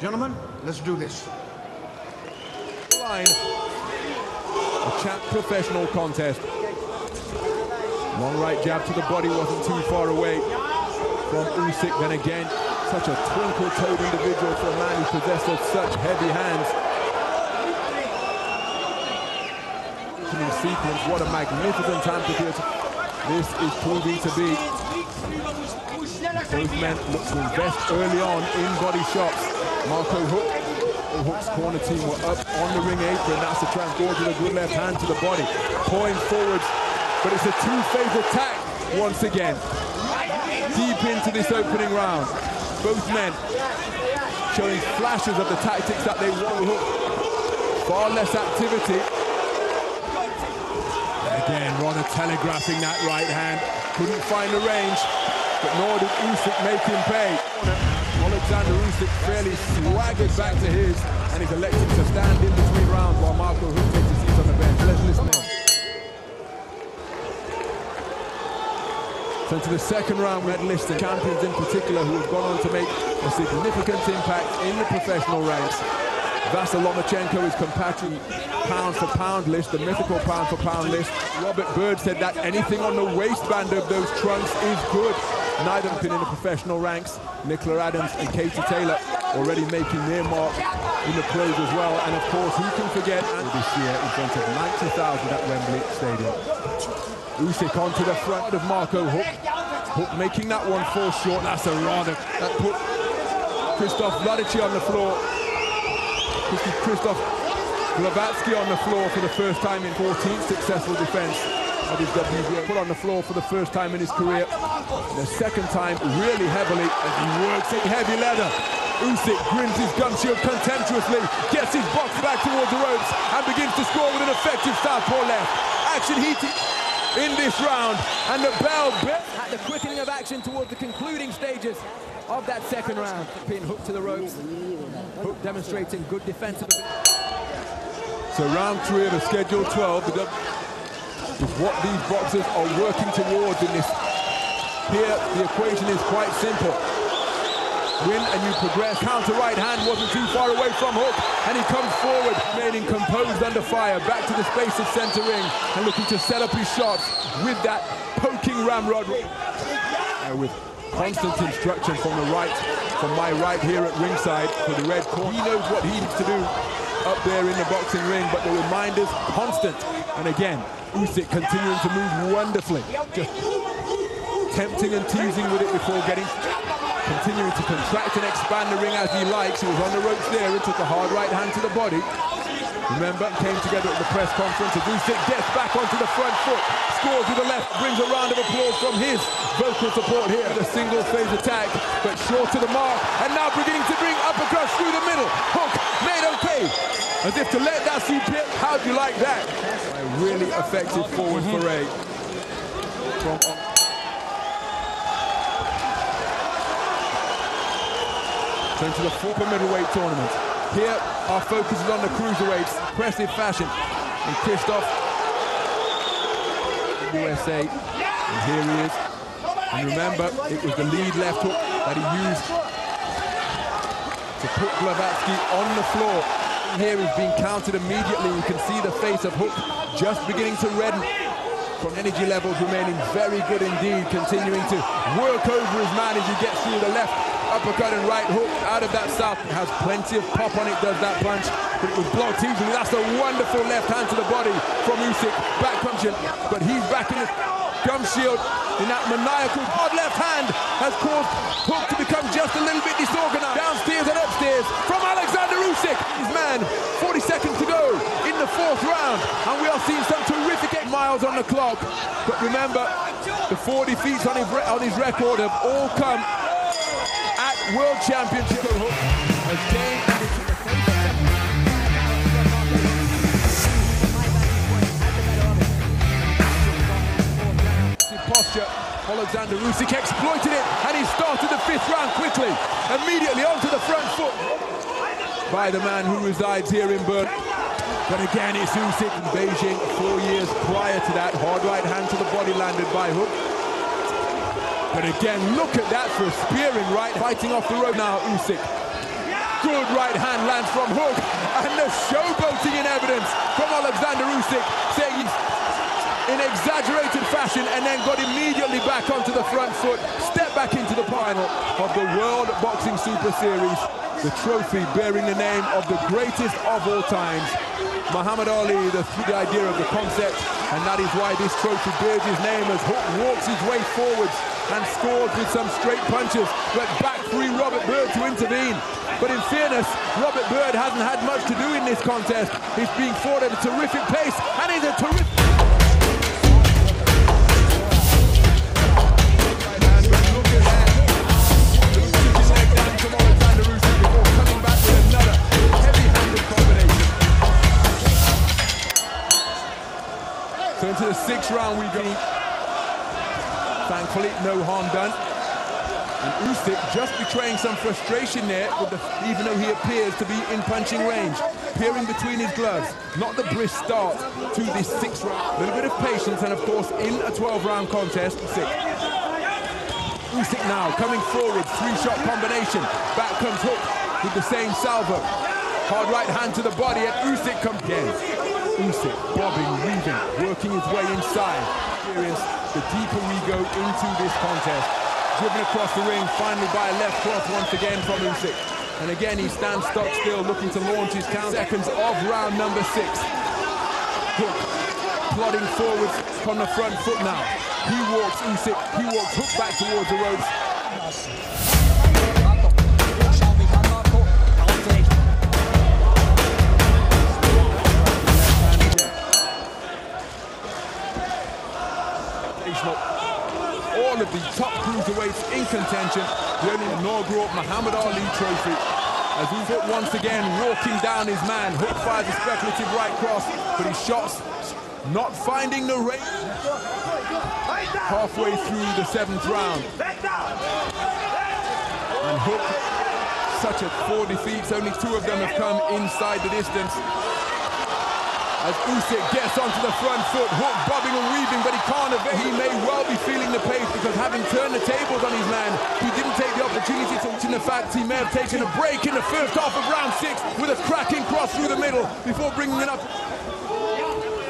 Gentlemen, let's do this. Line. A champ professional contest. Long right jab to the body wasn't too far away from Usyk. Then again, such a twinkle-toed individual for a man who's possessed of such heavy hands. Sequence, what a magnificent time to do it. This is proving to be. Both men look to invest early on in body shots. Marco Huck, and Huck's corner team were up on the ring apron. That's the transgorge with a good left hand to the body. Pouring forwards, but it's a two-phase attack once again. Deep into this opening round. Both men showing flashes of the tactics that they want. Huck, far less activity. Again, Ronda telegraphing that right hand. Couldn't find the range, but nor did Usyk make him pay. Alexander Usyk fairly swaggered back to his, and he's elected to stand in between rounds while Marco Huck takes his seat on the bench. Let's listen in. So to the second round, we had listed champions in particular who have gone on to make a significant impact in the professional ranks. Vasyl Lomachenko is compatriot pound-for-pound list, the mythical pound-for-pound list. Robert Byrd said that anything on the waistband of those trunks is good. Neither have been in the professional ranks. Nicola Adams and Katie Taylor already making their mark in the pros as well. And of course, who can forget this year in front of 90,000 at Wembley Stadium. Usyk onto the front of Marco Huck. Huck making that one fall short. That's a rather... That put Krzysztof Głowacki on the floor. This is Krzysztof Głowacki on the floor for the first time in 14th successful defense of his WBO. Put on the floor for the first time in his career. The second time really heavily as he works in heavy leather. Usyk grins his gun shield contemptuously, gets his box back towards the ropes and begins to score with an effective southpaw left. Action heated in this round and the bell bit. At the quickening of action towards the concluding stages of that second round. Pin hooked to the ropes. Huck demonstrating good defensive. So round three of the schedule 12 is what these boxers are working towards in this. Here the equation is quite simple. Win and you progress. Counter right hand wasn't too far away from Huck and he comes forward, remaining composed under fire, back to the space of center ring and looking to set up his shots with that poking ramrod. With constant instruction from the right, from my right here at ringside for the red corner. He knows what he needs to do up there in the boxing ring, but the reminders constant. And again, Usyk continuing to move wonderfully. Just tempting and teasing with it before getting... Continuing to contract and expand the ring as he likes. He was on the ropes there and took a hard right hand to the body. Remember, came together at the press conference as Usyk gets back onto the front foot. Scores with the left, brings a round of applause from his vocal support here. A single phase attack, but short to the mark. And now beginning to bring uppercuts through the middle. Huck made okay. As if to let that see pit. How'd you like that? A really effective forward foray. Turn to the former middleweight tournament. Here, our focus is on the cruiserweights, impressive fashion. And Krzysztof, USA, and here he is. And remember, it was the lead left hook that he used to put Głowacki on the floor. Here he's being countered immediately. You can see the face of Huck just beginning to redden. From energy levels remaining very good indeed, continuing to work over his man as he gets through the left uppercut and right hook out of that south. It has plenty of pop on it, does that punch, but it was blocked easily. That's a wonderful left hand to the body from Usyk, back punching, but he's back in the gum shield in that maniacal hard left hand has caused Huck to become just a little bit disorganized. Downstairs and upstairs from Alexander Usyk, his man, 40 seconds to go in the fourth round, and we are seeing some terrific miles on the clock, but remember the 40 defeats on his record have all come at World Championship. Posture, Alexander Usyk exploited it and he started the fifth round quickly, immediately onto the front foot by the man who resides here in Bern. But again, it's Usyk in Beijing 4 years prior to that. Hard right hand to the body landed by Huck. But again, look at that for a spearing right. Fighting off the road now, Usyk. Good right hand lands from Huck, and the showboating in evidence from Alexander Usyk, saying in exaggerated fashion, and then got immediately back onto the front foot, stepped back into the final of the World Boxing Super Series, the trophy bearing the name of the greatest of all times, Muhammad Ali, the idea of the concept, and that is why this trophy bears his name as Huck walks his way forwards and scores with some straight punches, but back free Robert Byrd to intervene. But in fairness, Robert Byrd hasn't had much to do in this contest. He's being fought at a terrific pace, and he's a terrific... So into the sixth round we go. Thankfully, no harm done. And Usyk just betraying some frustration there, with even though he appears to be in punching range. Peering between his gloves, not the brisk start to this sixth round. A little bit of patience, and of course, in a 12-round contest, Usyk now coming forward, three-shot combination. Back comes Huck with the same salvo. Hard right hand to the body, and Usyk comes in. Usyk bobbing, weaving, working his way inside. The deeper we go into this contest. Driven across the ring, finally by a left cross once again from Usyk. And again, he stands stock still, looking to launch his counter. Seconds of round number 6. Huck plodding forwards from the front foot now. He walks Usyk, he walks Huck back towards the ropes. All of the top cruiserweights in contention, the only inaugural Muhammad Ali trophy. As Usyk once again walking down his man, Huck fires a speculative right cross, but his shots not finding the range. Halfway through the 7th round. And Huck, such a 4 defeats, only 2 of them have come inside the distance. As Usyk gets onto the front foot, Huck bobbing and weaving, but he can't evade. He may well be feeling the pace, because having turned the tables on his man, he didn't take the opportunity to mention the fact he may have taken a break in the first half of round 6 with a cracking cross through the middle before bringing it up.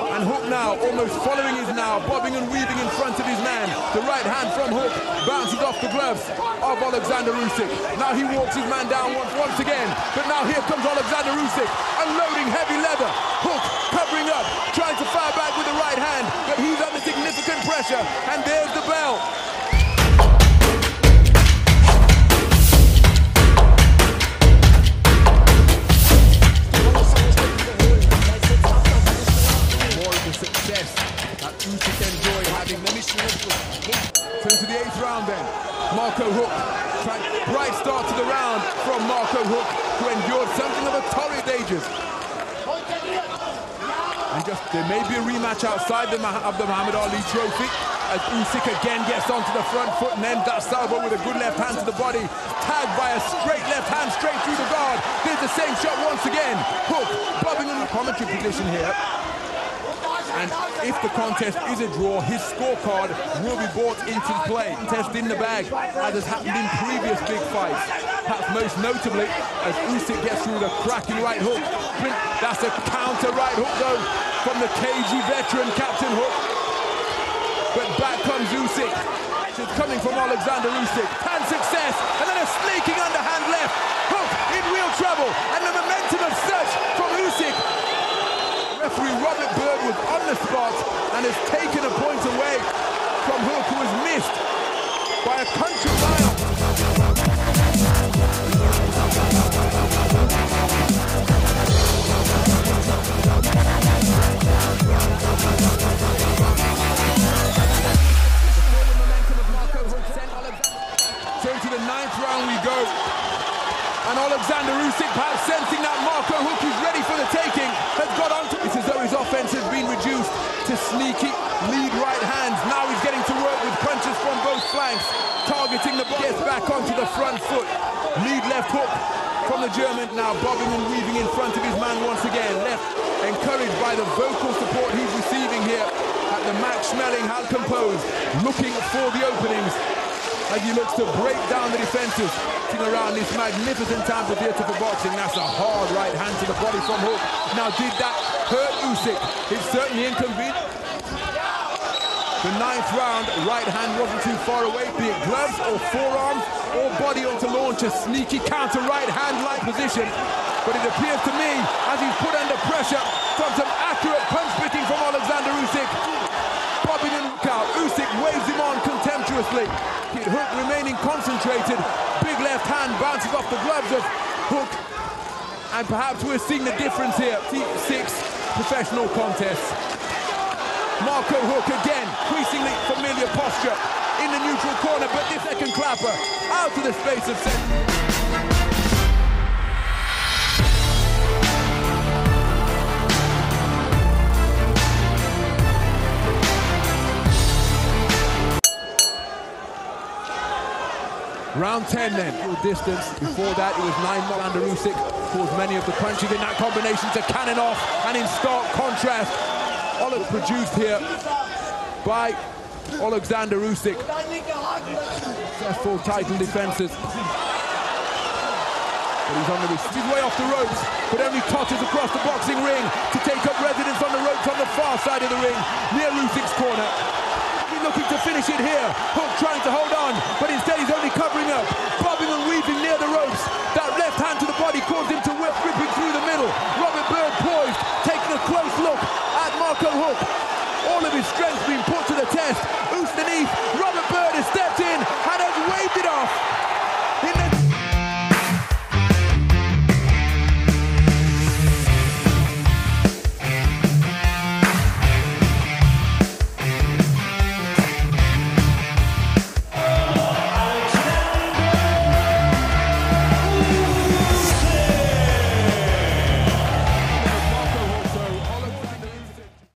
And Huck now, almost following his now, bobbing and weaving in front of his man. The right hand from Huck bounces off the gloves of Alexander Usyk. Now he walks his man down once again, but now here comes Alexander Usyk, unloading heavy leather. Huck covering up, trying to fire back with the right hand, but he's under significant pressure, and there's the bell. Turn to the 8th round then. Marco Huck. Bright start to the round from Marco Huck, who endured something of a torrid ages. And just there may be a rematch outside of the Muhammad Ali trophy, as Usyk again gets onto the front foot, and then that salvo with a good left hand to the body, tagged by a straight left hand straight through the guard. There's the same shot once again. Huck bobbing in the commentary position here. And if the contest is a draw, his scorecard will be brought into play. Contest in the bag, as has happened in previous big fights. Perhaps most notably, as Usyk gets through the cracking right hook. That's a counter right hook, though, from the cagey veteran, Captain Huck. But back comes Usyk. It's coming from Alexander Usyk. And success, and then a sneaking underhand left. Huck in real trouble, and the momentum of search from Usyk. Referee Robert Byrd was on the spot and has taken a point away from Huck, who was missed by a country mile. So to the 9th round we go, and Alexander Usyk, perhaps sensing that Marco Huck is ready for the taking, has got on to it. It's as though his offense has been reduced to sneaky lead right hands. Now he's getting to work with punches from both flanks, targeting the body. Gets back onto the front foot. Lead left hook from the German, now bobbing and weaving in front of his man once again. Left, encouraged by the vocal support he's receiving here at the match, smelling how composed, looking for the openings. as he looks to break down the defenses. Looking around this magnificent time to theatre for boxing. That's a hard right hand to the body from Hook. Now, did that hurt Usyk? It certainly inconvenient. The ninth round, right hand wasn't too far away, be it gloves or forearms or body on to launch a sneaky counter right hand like position. But it appears to me, as he's put under pressure from some accurate punch picking from Alexander Usyk, bobbing and out. Usyk waves him on contemptuously. Hook remaining concentrated, big left hand bounces off the gloves of Hook. And perhaps we're seeing the difference here. Six professional contests. Marco Huck again, increasingly familiar posture in the neutral corner, but this second clapper out to the space of center. Round 10 then, full distance. Before that, it was 9 miles. Under Usyk caused many of the punches in that combination to cannon off, and in stark contrast, Olive produced here by Alexander Usyk. Successful title defenses. But he's on the his way off the ropes, but only totters across the boxing ring to take up residence on the ropes on the far side of the ring, near Usyk's corner. He's looking to finish it here. Hook trying to hold on, but instead he's only covering up, bobbing and weaving near the ropes.